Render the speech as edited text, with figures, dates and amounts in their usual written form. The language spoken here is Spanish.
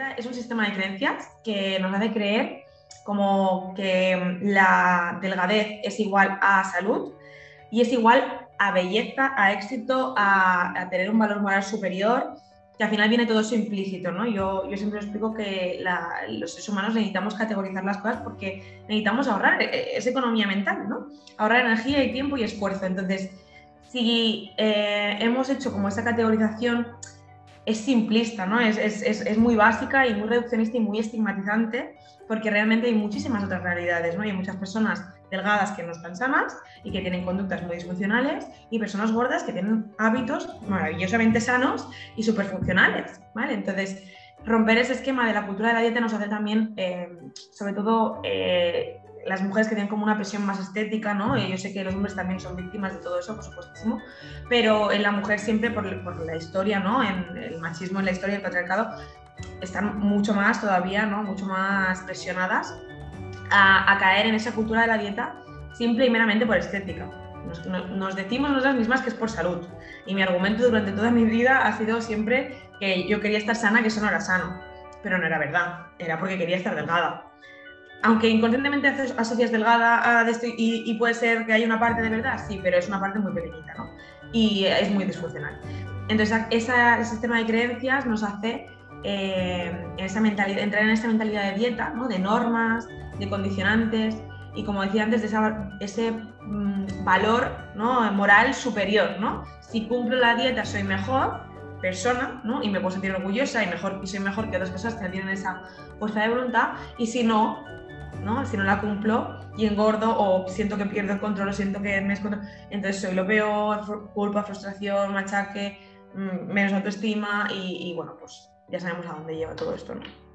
creencia es un sistema de creencias que nos hace creer como que la delgadez es igual a salud y es igual a belleza, a éxito, a tener un valor moral superior, que al final viene todo eso implícito, ¿no? Yo siempre explico que los seres humanos necesitamos categorizar las cosas porque necesitamos ahorrar, es economía mental, ¿no? Ahorrar energía y tiempo y esfuerzo. Entonces, si hemos hecho como esa categorización, es simplista, ¿no? Es muy básica y muy reduccionista y muy estigmatizante, porque realmente hay muchísimas otras realidades, ¿no? Hay muchas personas delgadas que no están sanas y que tienen conductas muy disfuncionales y personas gordas que tienen hábitos maravillosamente sanos y súper funcionales, ¿vale? Entonces, romper ese esquema de la cultura de la dieta nos hace también, sobre todo, las mujeres que tienen como una presión más estética, ¿no? Yo sé que los hombres también son víctimas de todo eso, por supuestísimo, pero en la mujer siempre por la historia, ¿no? En el machismo, en la historia del patriarcado, están mucho más todavía, ¿no? Mucho más presionadas a caer en esa cultura de la dieta simple y meramente por estética. Nos decimos nosotras mismas que es por salud, y mi argumento durante toda mi vida ha sido siempre que yo quería estar sana, que eso no era sano, pero no era verdad, era porque quería estar delgada. Aunque inconscientemente asocias delgada a esto y puede ser que haya una parte de verdad, sí, pero es una parte muy pequeñita, ¿no? Y es muy disfuncional. Entonces, ese sistema de creencias nos hace entrar en esa mentalidad de dieta, ¿no? De normas, de condicionantes y, como decía antes, de ese valor, ¿no? Moral superior, ¿no? Si cumplo la dieta soy mejor persona, ¿no? Y me puedo sentir orgullosa y soy mejor que otras personas que no tienen esa fuerza de voluntad, y si no, ¿no? Si no la cumplo y engordo o siento que pierdo el control o siento que me descontrolo, entonces soy lo peor, culpa, frustración, machaque, menos autoestima y bueno, pues ya sabemos a dónde lleva todo esto, ¿no?